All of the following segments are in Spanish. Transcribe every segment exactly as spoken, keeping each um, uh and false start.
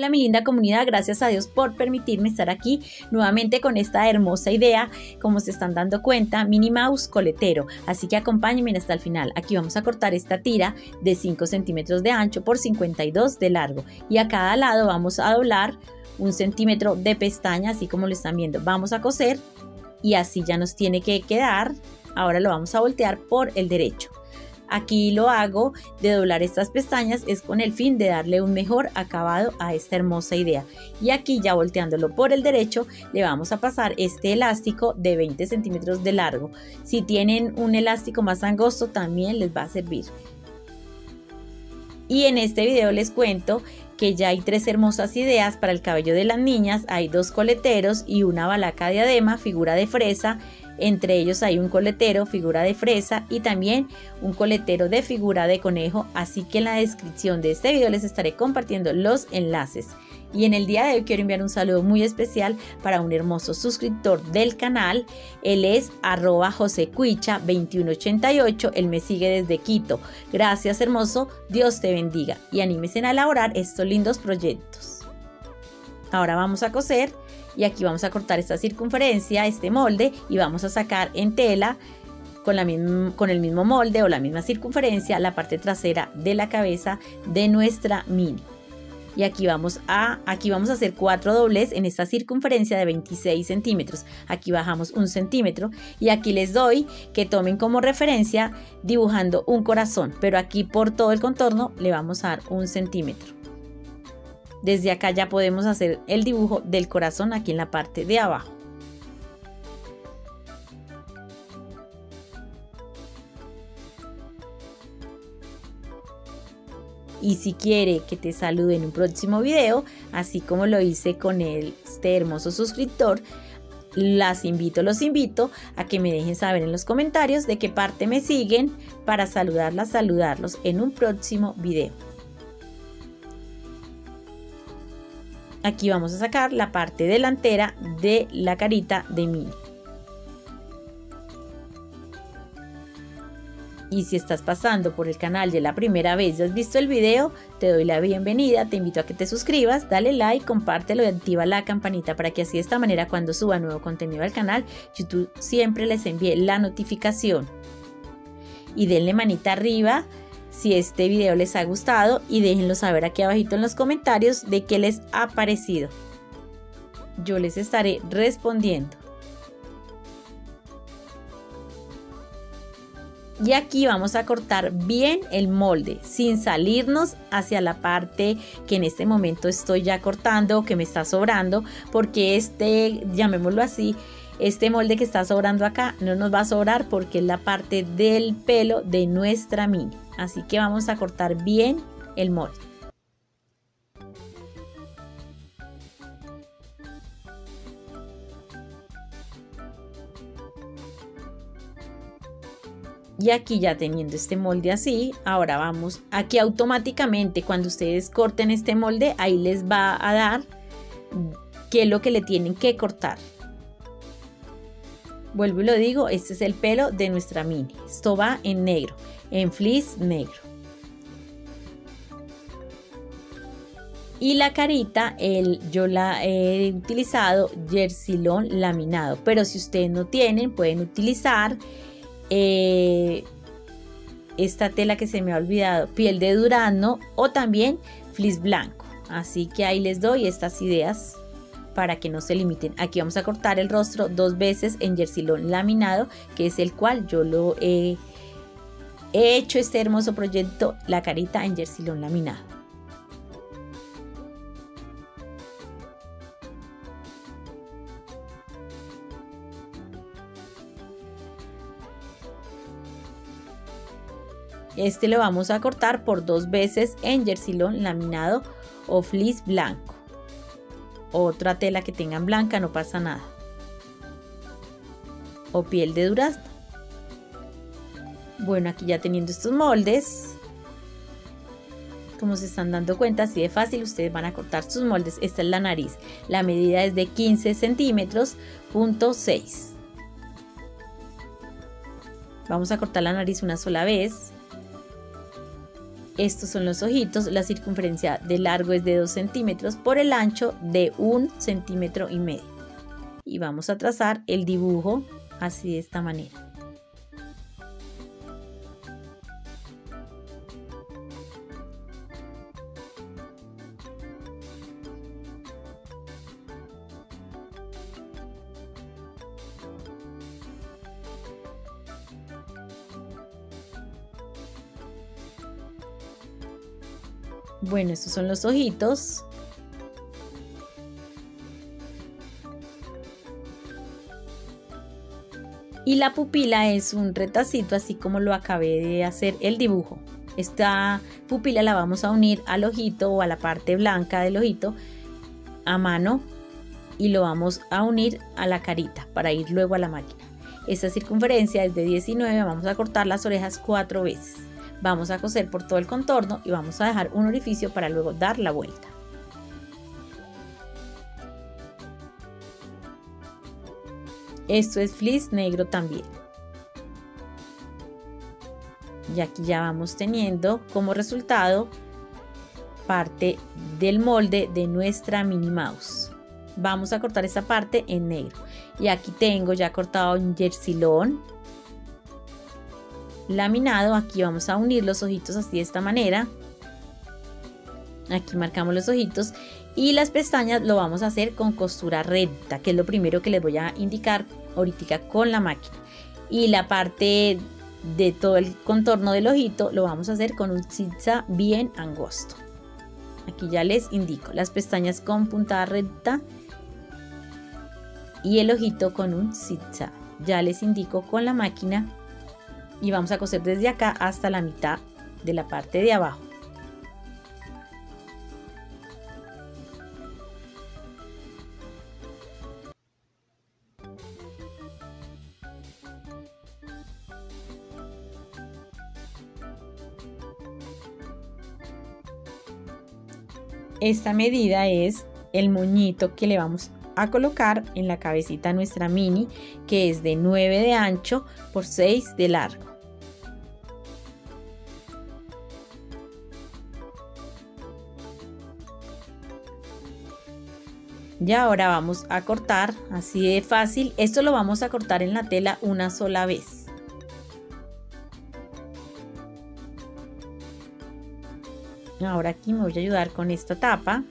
Hola mi linda comunidad, gracias a Dios por permitirme estar aquí nuevamente con esta hermosa idea, como se están dando cuenta, Minnie Mouse coletero, así que acompáñenme hasta el final. Aquí vamos a cortar esta tira de cinco centímetros de ancho por cincuenta y dos de largo y a cada lado vamos a doblar un centímetro de pestaña, así como lo están viendo. Vamos a coser y así ya nos tiene que quedar. Ahora lo vamos a voltear por el derecho. Aquí lo hago de doblar estas pestañas, es con el fin de darle un mejor acabado a esta hermosa idea. Y aquí ya volteándolo por el derecho le vamos a pasar este elástico de veinte centímetros de largo. Si tienen un elástico más angosto también les va a servir. Y en este video les cuento que ya hay tres hermosas ideas para el cabello de las niñas. Hay dos coleteros y una balaca diadema, figura de fresa. Entre ellos hay un coletero, figura de fresa, y también un coletero de figura de conejo. Así que en la descripción de este video les estaré compartiendo los enlaces. Y en el día de hoy quiero enviar un saludo muy especial para un hermoso suscriptor del canal. Él es arroba josecuicha dos uno ocho ocho, él me sigue desde Quito. Gracias hermoso, Dios te bendiga y anímese a elaborar estos lindos proyectos. Ahora vamos a coser. Y aquí vamos a cortar esta circunferencia, este molde, y vamos a sacar en tela con, la misma, con el mismo molde o la misma circunferencia la parte trasera de la cabeza de nuestra Minnie. Y aquí vamos a, aquí vamos a hacer cuatro dobles en esta circunferencia de veintiséis centímetros. Aquí bajamos un centímetro y aquí les doy que tomen como referencia dibujando un corazón, pero aquí por todo el contorno le vamos a dar un centímetro. Desde acá ya podemos hacer el dibujo del corazón aquí en la parte de abajo. Y si quiere que te salude en un próximo video, así como lo hice con este hermoso suscriptor, las invito, los invito a que me dejen saber en los comentarios de qué parte me siguen para saludarlas, saludarlos en un próximo video. Aquí vamos a sacar la parte delantera de la carita de Minnie. Y si estás pasando por el canal de la primera vez y has visto el video, te doy la bienvenida, te invito a que te suscribas, dale like, compártelo y activa la campanita para que así de esta manera cuando suba nuevo contenido al canal, YouTube siempre les envíe la notificación. Y denle manita arriba si este video les ha gustado y déjenlo saber aquí abajito en los comentarios de qué les ha parecido. Yo les estaré respondiendo. Y aquí vamos a cortar bien el molde sin salirnos hacia la parte que en este momento estoy ya cortando o que me está sobrando, porque este, llamémoslo así, este molde que está sobrando acá no nos va a sobrar porque es la parte del pelo de nuestra Minnie. Así que vamos a cortar bien el molde. Y aquí ya teniendo este molde así, ahora vamos, aquí automáticamente cuando ustedes corten este molde, ahí les va a dar qué es lo que le tienen que cortar. Vuelvo y lo digo, este es el pelo de nuestra Minnie. Esto va en negro, en fleece negro. Y la carita, el, yo la he utilizado yersilón laminado, pero si ustedes no tienen, pueden utilizar eh, esta tela que se me ha olvidado, piel de durazno o también fleece blanco. Así que ahí les doy estas ideas para que no se limiten. Aquí vamos a cortar el rostro dos veces en yersilón laminado, que es el cual yo lo he, he hecho este hermoso proyecto, la carita en yersilón laminado. Este lo vamos a cortar por dos veces en yersilón laminado o fleece blanco. Otra tela que tengan blanca, no pasa nada, o piel de durazno. Bueno, aquí ya teniendo estos moldes, como se están dando cuenta, así de fácil ustedes van a cortar sus moldes. Esta es la nariz, la medida es de quince centímetros punto seis. Vamos a cortar la nariz una sola vez. Estos son los ojitos. La circunferencia de largo es de dos centímetros por el ancho de un centímetro y medio. Y vamos a trazar el dibujo así de esta manera. Bueno, estos son los ojitos. Y la pupila es un retacito, así como lo acabé de hacer el dibujo. Esta pupila la vamos a unir al ojito o a la parte blanca del ojito a mano y lo vamos a unir a la carita para ir luego a la máquina. Esta circunferencia es de diecinueve, vamos a cortar las orejas cuatro veces. Vamos a coser por todo el contorno y vamos a dejar un orificio para luego dar la vuelta. Esto es flis negro también. Y aquí ya vamos teniendo como resultado parte del molde de nuestra Minnie Mouse. Vamos a cortar esta parte en negro. Y aquí tengo ya cortado un yersilón laminado. Aquí vamos a unir los ojitos así de esta manera. Aquí marcamos los ojitos y las pestañas lo vamos a hacer con costura recta, que es lo primero que les voy a indicar ahorita con la máquina. Y la parte de todo el contorno del ojito lo vamos a hacer con un zigzag bien angosto. Aquí ya les indico las pestañas con puntada recta y el ojito con un zigzag. Ya les indico con la máquina. Y vamos a coser desde acá hasta la mitad de la parte de abajo. Esta medida es el moñito que le vamos a colocar en la cabecita a nuestra Minnie, que es de nueve de ancho por seis de largo. Y ahora vamos a cortar así de fácil. Esto lo vamos a cortar en la tela una sola vez. Ahora aquí me voy a ayudar con esta tapa.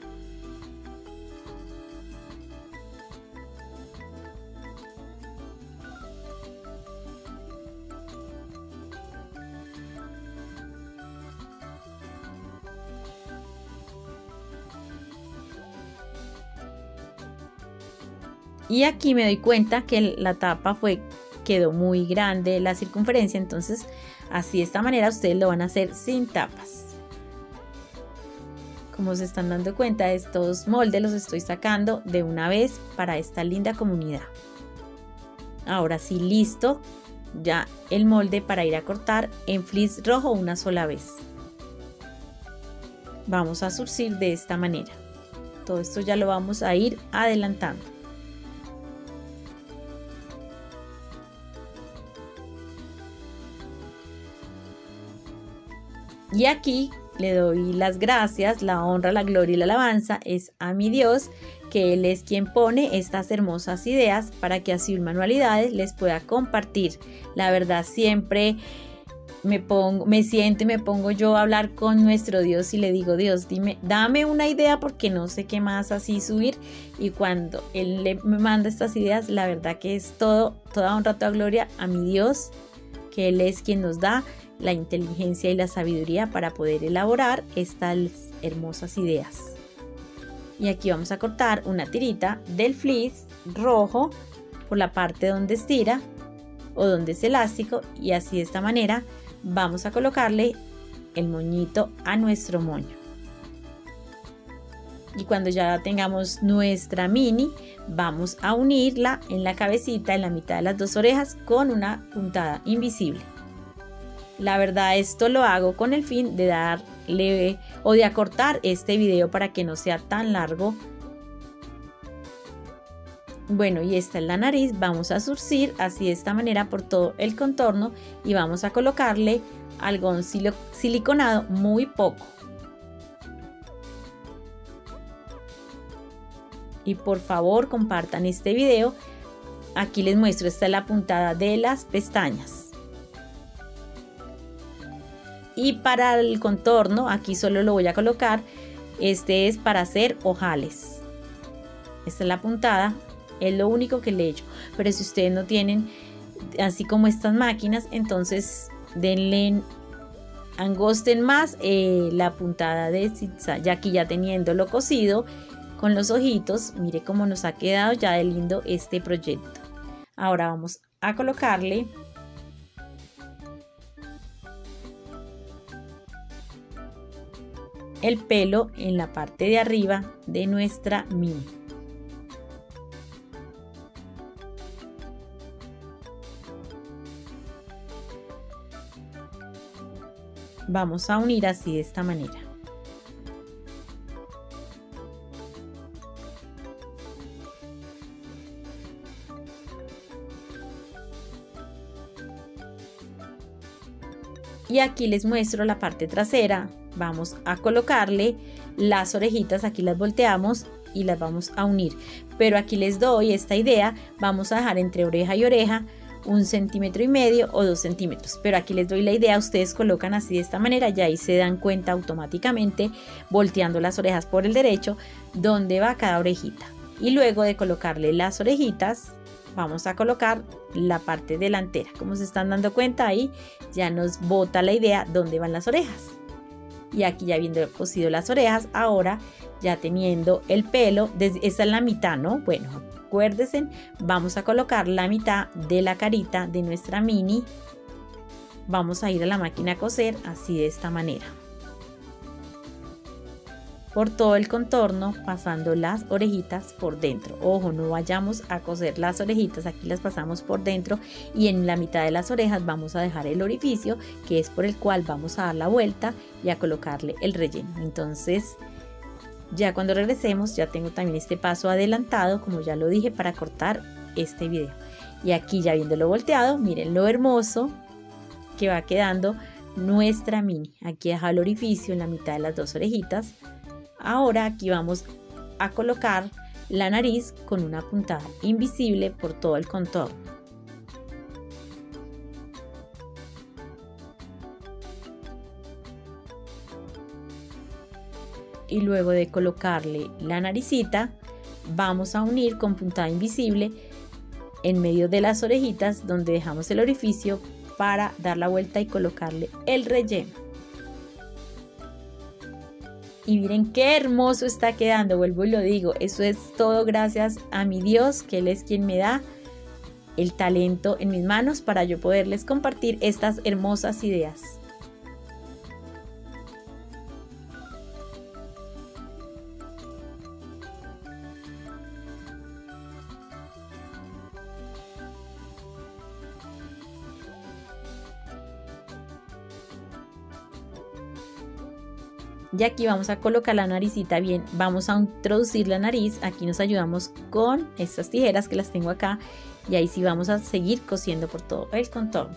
Y aquí me doy cuenta que la tapa fue, quedó muy grande la circunferencia, entonces así de esta manera ustedes lo van a hacer sin tapas. Como se están dando cuenta, estos moldes los estoy sacando de una vez para esta linda comunidad. Ahora sí, listo ya el molde para ir a cortar en flis rojo una sola vez. Vamos a zurcir de esta manera. Todo esto ya lo vamos a ir adelantando. Y aquí le doy las gracias, la honra, la gloria y la alabanza es a mi Dios, que Él es quien pone estas hermosas ideas para que así Manualidades les pueda compartir. La verdad, siempre me, pongo, me siento y me pongo yo a hablar con nuestro Dios y le digo: Dios, dime, dame una idea porque no sé qué más así subir. Y cuando Él le, me manda estas ideas, la verdad que es todo, toda honra, toda gloria a mi Dios, que Él es quien nos da la inteligencia y la sabiduría para poder elaborar estas hermosas ideas. Y aquí vamos a cortar una tirita del flis rojo por la parte donde estira o donde es elástico, y así de esta manera vamos a colocarle el moñito a nuestro moño. Y cuando ya tengamos nuestra Minnie, vamos a unirla en la cabecita, en la mitad de las dos orejas, con una puntada invisible. La verdad, esto lo hago con el fin de darle o de acortar este video para que no sea tan largo. Bueno, y esta es la nariz. Vamos a zurcir así de esta manera por todo el contorno y vamos a colocarle algodón siliconado, muy poco. Y por favor compartan este video. Aquí les muestro, esta es la puntada de las pestañas. Y para el contorno, aquí solo lo voy a colocar. Este es para hacer ojales. Esta es la puntada, es lo único que le he hecho. Pero si ustedes no tienen así como estas máquinas, entonces denle, angosten más eh, la puntada de zigzag. Ya aquí, ya teniéndolo cosido con los ojitos, mire cómo nos ha quedado ya de lindo este proyecto. Ahora vamos a colocarle el pelo en la parte de arriba de nuestra Minnie. Vamos a unir así de esta manera. Y aquí les muestro la parte trasera. Vamos a colocarle las orejitas, aquí las volteamos y las vamos a unir. Pero aquí les doy esta idea, vamos a dejar entre oreja y oreja un centímetro y medio o dos centímetros. Pero aquí les doy la idea, ustedes colocan así de esta manera y ahí se dan cuenta automáticamente, volteando las orejas por el derecho, dónde va cada orejita. Y luego de colocarle las orejitas, vamos a colocar la parte delantera. Como se están dando cuenta, ahí ya nos bota la idea dónde van las orejas. Y aquí ya habiendo cosido las orejas, ahora ya teniendo el pelo, esa es la mitad, ¿no? Bueno, acuérdense, vamos a colocar la mitad de la carita de nuestra Minnie. Vamos a ir a la máquina a coser así de esta manera. Por todo el contorno, pasando las orejitas por dentro. Ojo, no vayamos a coser las orejitas, aquí las pasamos por dentro y en la mitad de las orejas vamos a dejar el orificio, que es por el cual vamos a dar la vuelta y a colocarle el relleno. Entonces, ya cuando regresemos, ya tengo también este paso adelantado, como ya lo dije, para cortar este video. Y aquí ya viéndolo volteado, miren lo hermoso que va quedando nuestra Minnie. Aquí deja el orificio en la mitad de las dos orejitas. Ahora aquí vamos a colocar la nariz con una puntada invisible por todo el contorno. Y luego de colocarle la naricita, vamos a unir con puntada invisible en medio de las orejitas donde dejamos el orificio para dar la vuelta y colocarle el relleno. Y miren qué hermoso está quedando, vuelvo y lo digo, eso es todo gracias a mi Dios, que Él es quien me da el talento en mis manos para yo poderles compartir estas hermosas ideas. Y aquí vamos a colocar la naricita bien, vamos a introducir la nariz, aquí nos ayudamos con estas tijeras que las tengo acá y ahí sí vamos a seguir cosiendo por todo el contorno.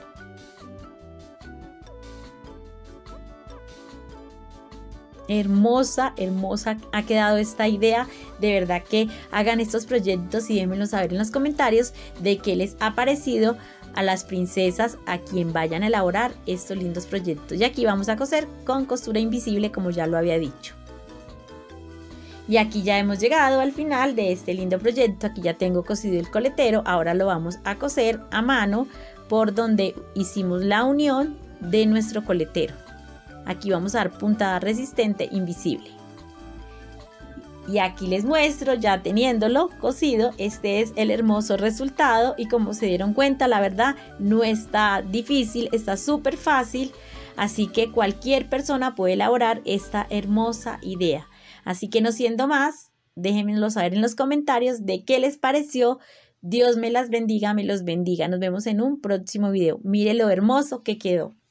Hermosa, hermosa ha quedado esta idea, de verdad que hagan estos proyectos y déjenmelo saber en los comentarios de qué les ha parecido a las princesas a quien vayan a elaborar estos lindos proyectos. Y aquí vamos a coser con costura invisible, como ya lo había dicho. Y aquí ya hemos llegado al final de este lindo proyecto. Aquí ya tengo cosido el coletero, ahora lo vamos a coser a mano por donde hicimos la unión de nuestro coletero. Aquí vamos a dar puntada resistente invisible. Y aquí les muestro, ya teniéndolo cosido, este es el hermoso resultado. Y como se dieron cuenta, la verdad no está difícil, está súper fácil. Así que cualquier persona puede elaborar esta hermosa idea. Así que no siendo más, déjenmelo saber en los comentarios de qué les pareció. Dios me las bendiga, me los bendiga. Nos vemos en un próximo video. Mire lo hermoso que quedó.